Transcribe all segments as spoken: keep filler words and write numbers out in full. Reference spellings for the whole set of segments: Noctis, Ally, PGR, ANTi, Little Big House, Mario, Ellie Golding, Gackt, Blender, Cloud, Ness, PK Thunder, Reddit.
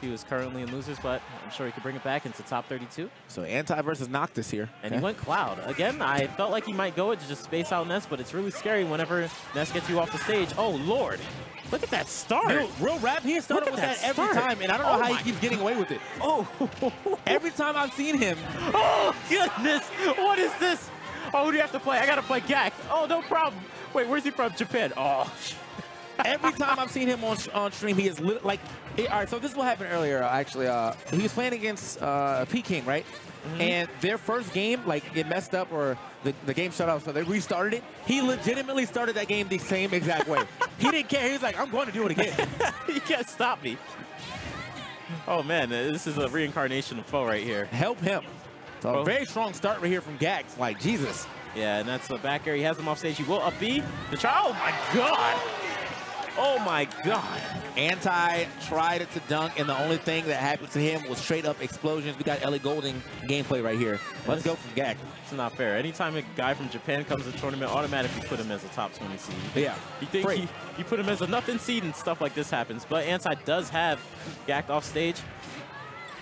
He was currently in losers, but I'm sure he could bring it back into top thirty-two. So Anti versus Noctis here. And he went Cloud. Again, I felt like he might go it to just space out Ness, but it's really scary whenever Ness gets you off the stage. Oh, Lord. Look at that start. Real, real rap, he started with that, that every time, and I don't know oh how he keeps getting away with it. Oh. Every time I've seen him. Oh, goodness. What is this? Oh, who do you have to play? I got to play Gackt. Oh, no problem. Wait, where's he from? Japan. Oh, every time I've seen him on, on stream, he is lit, like, it, all right, so this is what happened earlier, actually. Uh, he was playing against uh, P King, right? Mm-hmm. And their first game, like, it messed up or the, the game shut off, so they restarted it. He legitimately started that game the same exact way. He didn't care. He was like, I'm going to do it again. You can't stop me. Oh, man, this is a reincarnation of foe right here. Help him. So oh. A very strong start right here from Gackt. Like, Jesus. Yeah, and that's the back air. He has him off stage. He will up B. The child. Oh, my God. Oh my God. Anti tried it to dunk, and the only thing that happened to him was straight up explosions. We got Ellie Golding gameplay right here. Let's go from Gackt. It's not fair. Anytime a guy from Japan comes to the tournament, automatically put him as a top twenty seed. Yeah. You think he, you put him as a nothing seed and stuff like this happens. But Anti does have Gackt off stage.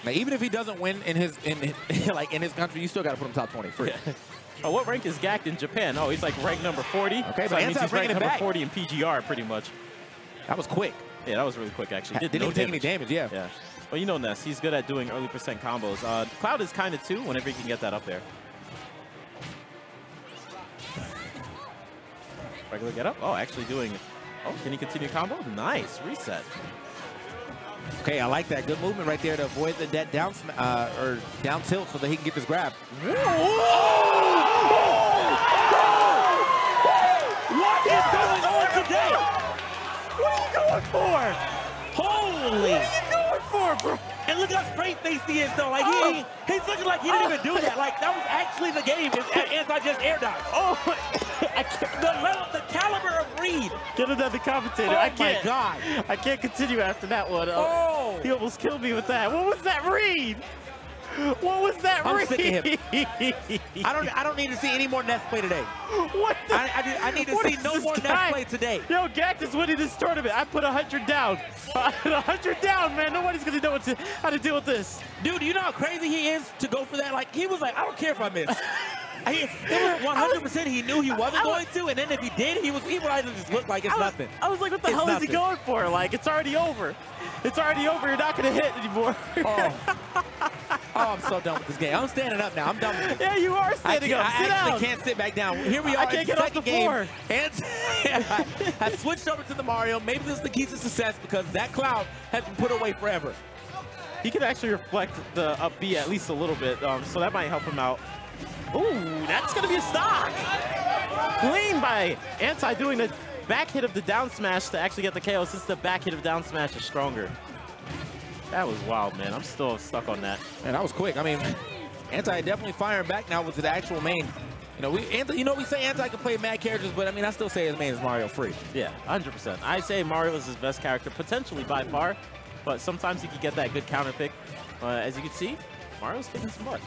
Now, even if he doesn't win in his in like in his country, you still gotta put him top twenty. Free. Yeah. Oh, what rank is Gackt in Japan? Oh, he's like ranked number forty. Okay, so but that Anti means he's ranked number back. forty in P G R pretty much. That was quick. Yeah, that was really quick, actually. Did Didn't no take any damage, yeah. yeah. Well, you know Ness. He's good at doing early percent combos. Uh, Cloud is kind of, too, whenever he can get that up there. Regular get up. Oh, actually doing... Oh, can he continue combo? Nice. Reset. Okay, I like that. Good movement right there to avoid the that down, uh, or down tilt so that he can get this grab. Whoa! Whoa! Whoa! What is going on today? For holy, what are you doing for, bro? And look how straight faced he is, though. Like oh. he, he, he's looking like he didn't oh. even do that. Like that was actually the game. It's I just air dodge. Oh, I can't. The level, the caliber of read. Get another commentator. Oh I can't. My God, I can't continue after that one. Oh, oh, he almost killed me with that. What was that read? What was that I'm read? Sick of him. I don't. I don't need to see any more Ness play today. What? The, I, I, do, I need to see no more guy? Ness play today. Yo, Gackt is winning this tournament. I put a hundred down. I put a hundred down, man. Nobody's gonna know what to, how to deal with this. Dude, you know how crazy he is to go for that. Like he was like, I don't care if I miss. He, it was one hundred percent he knew he wasn't I, I was, going to, and then if he did, he was he would either just look like it's I was, nothing. I was like, what the it's hell nothing. Is he going for? Like, it's already over. It's already over. You're not going to hit anymore. Oh. Oh, I'm so done with this game. I'm standing up now. I'm done with it. Yeah, you are standing up. Sit I actually down. can't sit back down. Here we are. I can't get off the floor. And I, I switched over to the Mario. Maybe this is the key to success because that Cloud has been put away forever. He can actually reflect the up B at least a little bit, um, so that might help him out. Ooh, that's going to be a stock. Clean by Anti doing the back hit of the down smash to actually get the K O since the back hit of down smash is stronger. That was wild, man. I'm still stuck on that. And that was quick. I mean, Anti definitely firing back now with the actual main. You know, we Anti, you know we say Anti can play mad characters, but I mean, I still say his main is Mario free. Yeah, one hundred percent. I say Mario is his best character, potentially by far, but sometimes he can get that good counter pick. Uh, as you can see, Mario's getting some butt.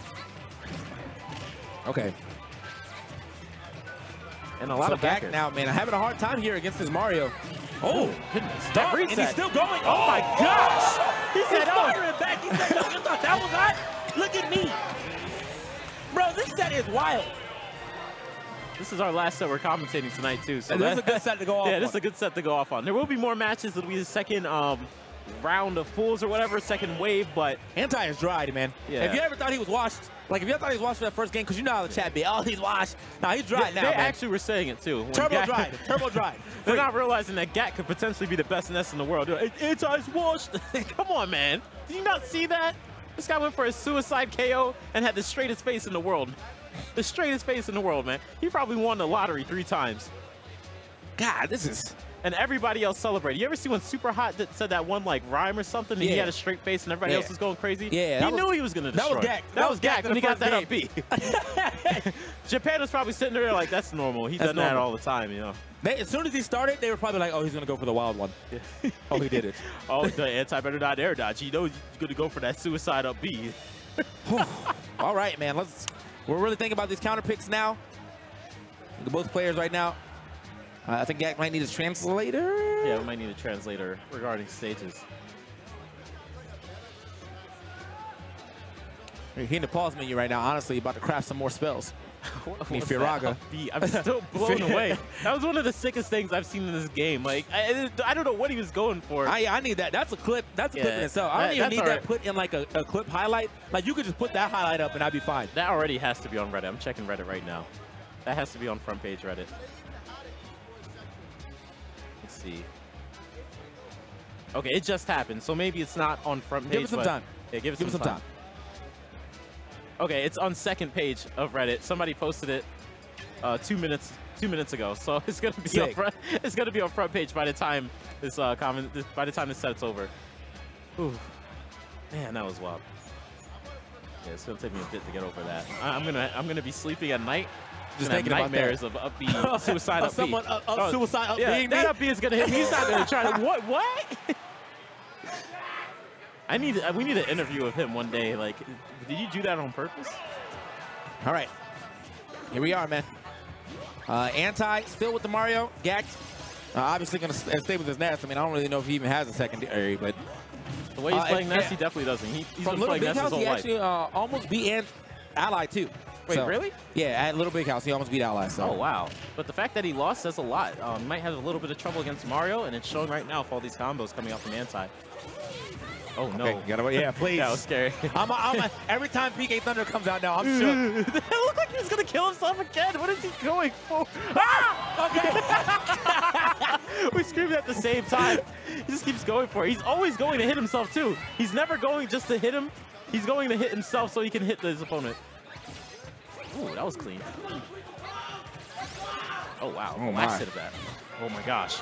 Okay. And a lot so of back now, man. I'm having a hard time here against this Mario. Oh, goodness. That reset. And he's still going. Oh, oh my gosh. He said, oh. Firing back. He said, no, you thought that was hot? Look at me. Bro, this set is wild. This is our last set we're commentating tonight, too. So that, this is a good set to go off yeah, on. Yeah, this is a good set to go off on. There will be more matches. It'll be the second um, round of pools or whatever, second wave, but. Anti is dried, man. Yeah. If you ever thought he was washed, Like, if you thought he was washed for that first game, because you know how the chat be, oh, he's washed. Nah, he's dried they, now, They man. actually were saying it, too. Turbo Gackt, dried. Turbo dried. They're not realizing that Gackt could potentially be the best Ness in the world. Like, Anti's washed. Come on, man. Did you not see that? This guy went for a suicide K O and had the straightest face in the world. The straightest face in the world, man. He probably won the lottery three times. God, this is... And everybody else celebrated. You ever see when Super Hot that said that one like rhyme or something? And yeah. He had a straight face, and everybody yeah. else was going crazy. Yeah, he was, knew he was gonna destroy. That was Gackt. That, that was Gackt when he got that game. Up B. Japan was probably sitting there like, "That's normal. He does that all the time, you know." They, as soon as he started, they were probably like, "Oh, he's gonna go for the wild one." Yeah. Oh, he did it. Oh, the Anti better not air dodge. You know he's gonna go for that suicide up B. All right, man. Let's. We're really thinking about these counter picks now. Both players right now. Uh, I think Gackt might need a translator. Yeah, we might need a translator regarding stages. He in the pause menu right now, honestly, about to craft some more spells. What was that? I'm still blown away. That was one of the sickest things I've seen in this game. Like, I, I don't know what he was going for. I, I need that. That's a clip. That's a yeah, clip in itself. I don't that, even need that right. put in like a, a clip highlight. Like, you could just put that highlight up and I'd be fine. That already has to be on Reddit. I'm checking Reddit right now. That has to be on front page Reddit. Let's see. Okay, it just happened, so maybe it's not on front page. Give it some time. Yeah, give it give some, some time. time. Okay, it's on second page of Reddit. Somebody posted it uh, two minutes two minutes ago, so it's gonna be on front, it's gonna be on front page by the time this uh, comment this, by the time this set's over. Ooh, man, that was wild. Yeah, it's gonna take me a bit to get over that. I, I'm gonna I'm gonna be sleeping at night. Just thinking about nightmares of up B, suicide up B. Someone up, up oh, suicide up yeah, B. That up B is gonna hit me. He's not gonna try to what what? I need we need an interview of him one day. Like, did you do that on purpose? All right, here we are, man. Uh, Anti still with the Mario. Gackt uh, obviously gonna stay with his Ness. I mean, I don't really know if he even has a secondary, but the way he's uh, playing Ness, yeah. he definitely doesn't. He, he's From been playing Ness his whole life. He actually uh, almost beat an Ally too. Wait, so, really? Yeah, at Little Big House, he almost beat Ally. So. Oh, wow. But the fact that he lost says a lot. Um, might have a little bit of trouble against Mario, and it's showing right now with all these combos coming out from Anti. Oh, okay, no. Gotta, yeah, please. That was scary. I'm a, I'm a, every time P K Thunder comes out now, I'm shook. It looked like he was going to kill himself again. What is he going for? Ah! Okay. We screamed at the same time. He just keeps going for it. He's always going to hit himself, too. He's never going just to hit him. He's going to hit himself so he can hit his opponent. Ooh, that was clean. Oh, wow. Oh, my. Hit of that. Oh, my gosh.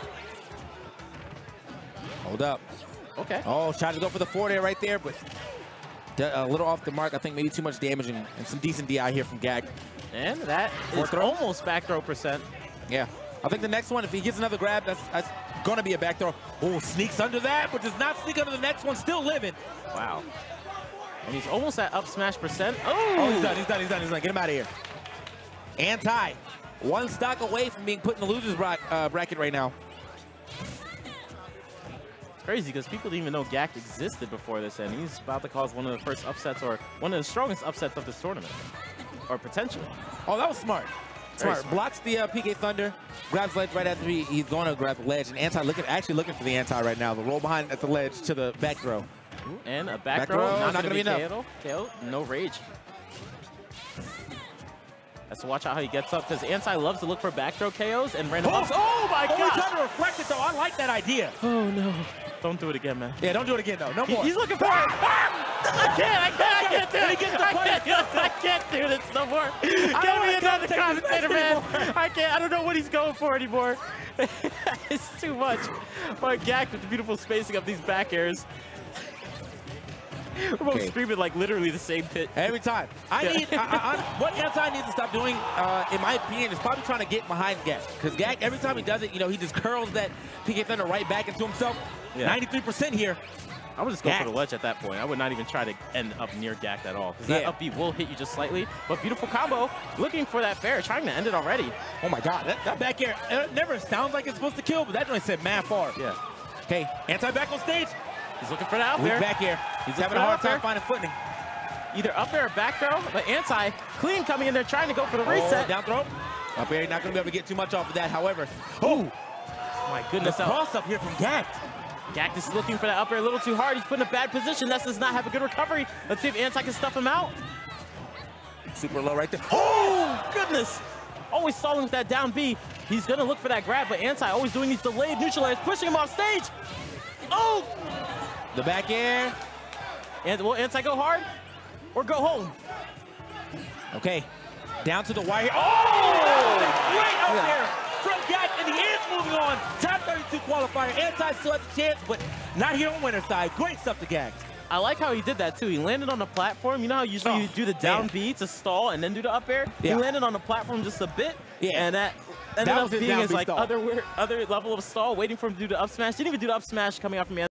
Hold up. Okay. Oh, tried to go for the four there right there, but a little off the mark. I think maybe too much damage and, and some decent D I here from Gackt. And that four is throw. almost back throw percent. Yeah. I think the next one, if he gets another grab, that's, that's going to be a back throw. Oh, sneaks under that, but does not sneak under the next one. Still living. Wow. And he's almost at up smash percent. Oh. oh, he's done, he's done, he's done, he's done. Get him out of here. Anti, one stock away from being put in the loser's bra uh, bracket right now. It's crazy because people didn't even know Gackt existed before this, and he's about to cause one of the first upsets or one of the strongest upsets of this tournament, or potential. Oh, that was smart. Smart. smart. Blocks the uh, P K Thunder, grabs ledge right after he, he's going to grab the ledge, and Anti looking, actually looking for the Anti right now. The roll behind at the ledge to the back throw. And a back, back throw, not, not going to be enough. K O, no rage. That's watch out how he gets up, because Anti loves to look for back throw K Os and random ups. Oh my god! Oh, he's trying to reflect it though. I like that idea. Oh no! Don't do it again, man. Yeah, don't do it again though. No more. He, he's looking for it. I can't. I can't. I can't do it. He gets the I, can't, I can't do this no more. Give me another commentator, man. I can't. I don't know what he's going for anymore. It's too much. But Gackt with the beautiful spacing of these back airs. We're both okay. screaming like literally the same pit. Every time. I yeah. need, I, I, I, what Anti needs to stop doing, uh, in my opinion, is probably trying to get behind Gackt. Because Gackt, every time he does it, you know, he just curls that P K Thunder right back into himself. Yeah. ninety-three percent here. I would just go Gackt. for the ledge at that point. I would not even try to end up near Gackt at all. Because yeah. that up B will hit you just slightly. But beautiful combo, looking for that fair, trying to end it already. Oh my god, that, that back air, it never sounds like it's supposed to kill, but that joint said mad far. Yeah. Okay, Anti back on stage. He's looking for the out there. Back air. He's having a hard time finding footing. Either up air or back throw, but Anti clean coming in there trying to go for the reset. Oh, down throw. Up air, not going to be able to get too much off of that, however. Oh, my goodness. The cross up here from Gackt. Gackt is looking for that up air a little too hard. He's put in a bad position. That does not have a good recovery. Let's see if Anti can stuff him out. Super low right there. Oh, goodness. Always stalling with that down B. He's going to look for that grab, but Anti always doing these delayed neutral airs, pushing him off stage. Oh! The back air. And will Anti go hard or go home? Okay. Down to the wire. Oh! oh great up yeah. there from Gackt, and he is moving on. Top thirty-two qualifier. Anti still has a chance, but not here on winner's side. Great stuff to Gackt. I like how he did that, too. He landed on the platform. You know how usually oh, you do the down damn. B to stall and then do the up air? Yeah. He landed on the platform just a bit, yeah. and that ended that up being his like, other, other level of stall, waiting for him to do the up smash. Didn't even do the up smash coming out from Anti.